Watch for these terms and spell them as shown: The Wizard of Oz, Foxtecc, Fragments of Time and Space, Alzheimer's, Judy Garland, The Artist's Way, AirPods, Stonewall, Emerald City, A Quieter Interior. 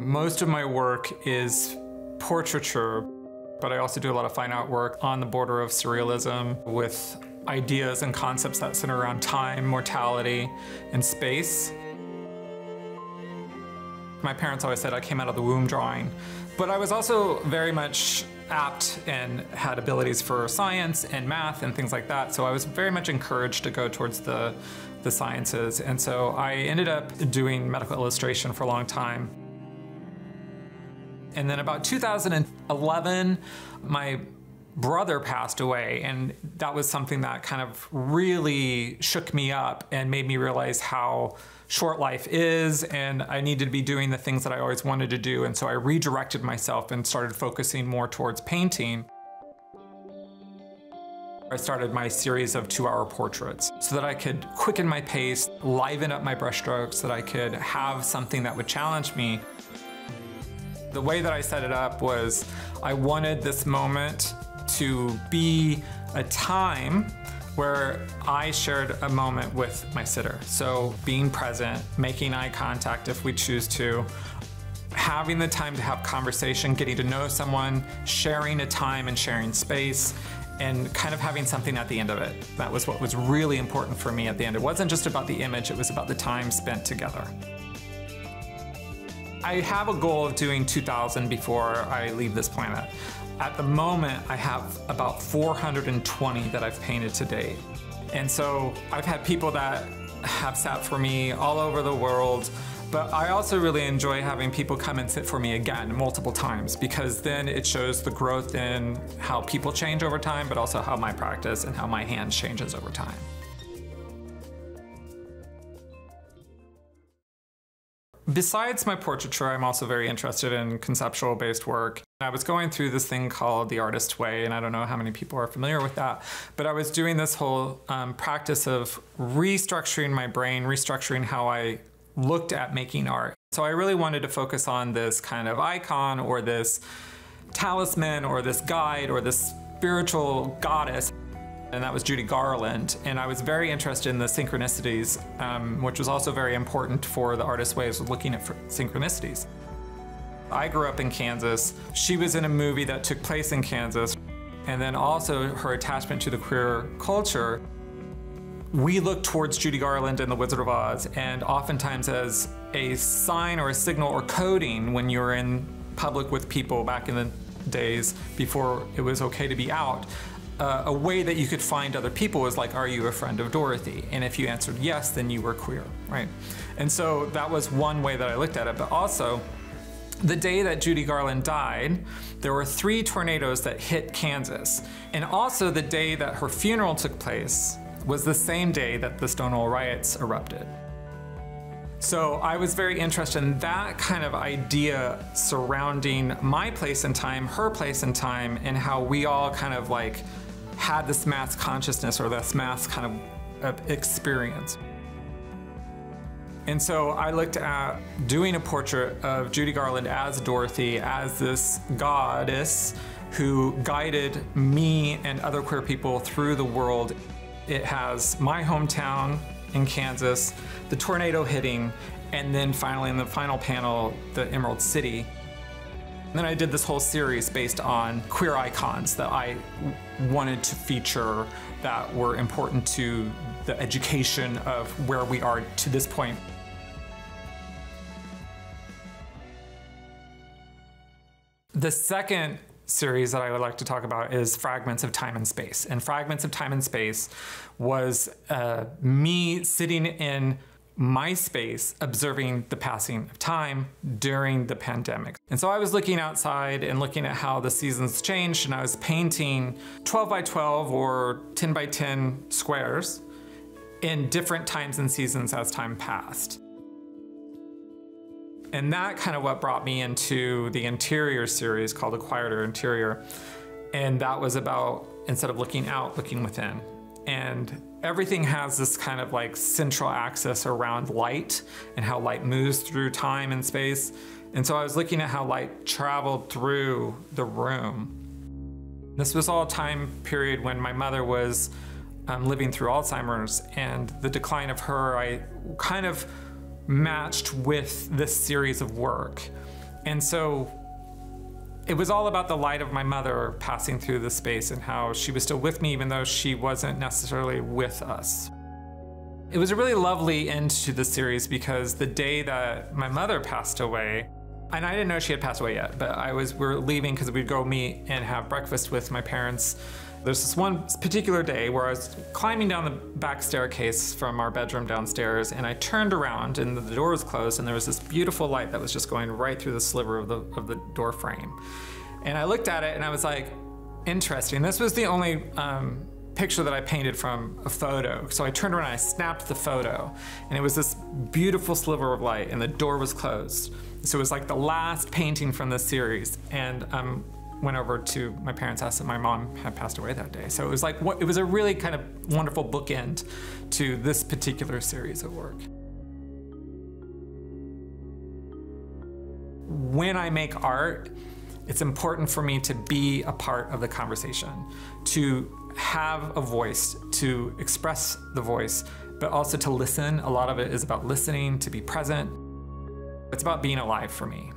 Most of my work is portraiture, but I also do a lot of fine art work on the border of surrealism with ideas and concepts that center around time, mortality, and space. My parents always said I came out of the womb drawing, but I was also very much apt and had abilities for science and math and things like that, so I was very much encouraged to go towards the sciences, and so I ended up doing medical illustration for a long time. And then about 2011, my brother passed away, and that was something that kind of really shook me up and made me realize how short life is, and I needed to be doing the things that I always wanted to do, and so I redirected myself and started focusing more towards painting. I started my series of 2-hour portraits so that I could quicken my pace, liven up my brushstrokes, so that I could have something that would challenge me. The way that I set it up was I wanted this moment to be a time where I shared a moment with my sitter. So being present, making eye contact if we choose to, having the time to have conversation, getting to know someone, sharing a time and sharing space, and kind of having something at the end of it. That was what was really important for me at the end. It wasn't just about the image, it was about the time spent together. I have a goal of doing 2,000 before I leave this planet. At the moment, I have about 420 that I've painted to date. And so I've had people that have sat for me all over the world, but I also really enjoy having people come and sit for me again multiple times, because then it shows the growth in how people change over time, but also how my practice and how my hand changes over time. Besides my portraiture, I'm also very interested in conceptual-based work. I was going through this thing called The Artist's Way, and I don't know how many people are familiar with that, but I was doing this whole practice of restructuring my brain, restructuring how I looked at making art. So I really wanted to focus on this kind of icon or this talisman or this guide or this spiritual goddess. And that was Judy Garland. And I was very interested in the synchronicities, which was also very important for The Artist's Way, was looking at synchronicities. I grew up in Kansas. She was in a movie that took place in Kansas. And then also her attachment to the queer culture. We look towards Judy Garland and The Wizard of Oz, and oftentimes as a sign or a signal or coding when you're in public with people back in the days before it was okay to be out. A way that you could find other people was like, are you a friend of Dorothy? And if you answered yes, then you were queer, right? And so that was one way that I looked at it. But also, the day that Judy Garland died, there were 3 tornadoes that hit Kansas. And also the day that her funeral took place was the same day that the Stonewall riots erupted. So I was very interested in that kind of idea surrounding my place in time, her place in time, and how we all kind of like had this mass consciousness or this mass kind of experience. And so I looked at doing a portrait of Judy Garland as Dorothy, as this goddess who guided me and other queer people through the world. It has my hometown in Kansas, the tornado hitting, and then finally in the final panel, the Emerald City. And then I did this whole series based on queer icons that I wanted to feature that were important to the education of where we are to this point. The second series that I would like to talk about is Fragments of Time and Space. And Fragments of Time and Space was me sitting in my space observing the passing of time during the pandemic. And so I was looking outside and looking at how the seasons changed, and I was painting 12 by 12 or 10 by 10 squares in different times and seasons as time passed. And that kind of what brought me into the interior series called A Quieter Interior. And that was about, instead of looking out, looking within. And everything has this kind of like central axis around light and how light moves through time and space. And so I was looking at how light traveled through the room. This was all a time period when my mother was living through Alzheimer's, and the decline of her, I kind of matched with this series of work. And so it was all about the light of my mother passing through the space and how she was still with me even though she wasn't necessarily with us. It was a really lovely end to the series because the day that my mother passed away, and I didn't know she had passed away yet, but we were leaving because we'd go meet and have breakfast with my parents. There's this one particular day where I was climbing down the back staircase from our bedroom downstairs, and I turned around and the door was closed and there was this beautiful light that was just going right through the sliver of the door frame. And I looked at it and I was like, interesting. This was the only picture that I painted from a photo. So I turned around and I snapped the photo, and it was this beautiful sliver of light and the door was closed. So it was like the last painting from the series. And went over to my parents' house, and my mom had passed away that day. So it was like, it was a really kind of wonderful bookend to this particular series of work. When I make art, it's important for me to be a part of the conversation, to have a voice, to express the voice, but also to listen. A lot of it is about listening, to be present. It's about being alive for me.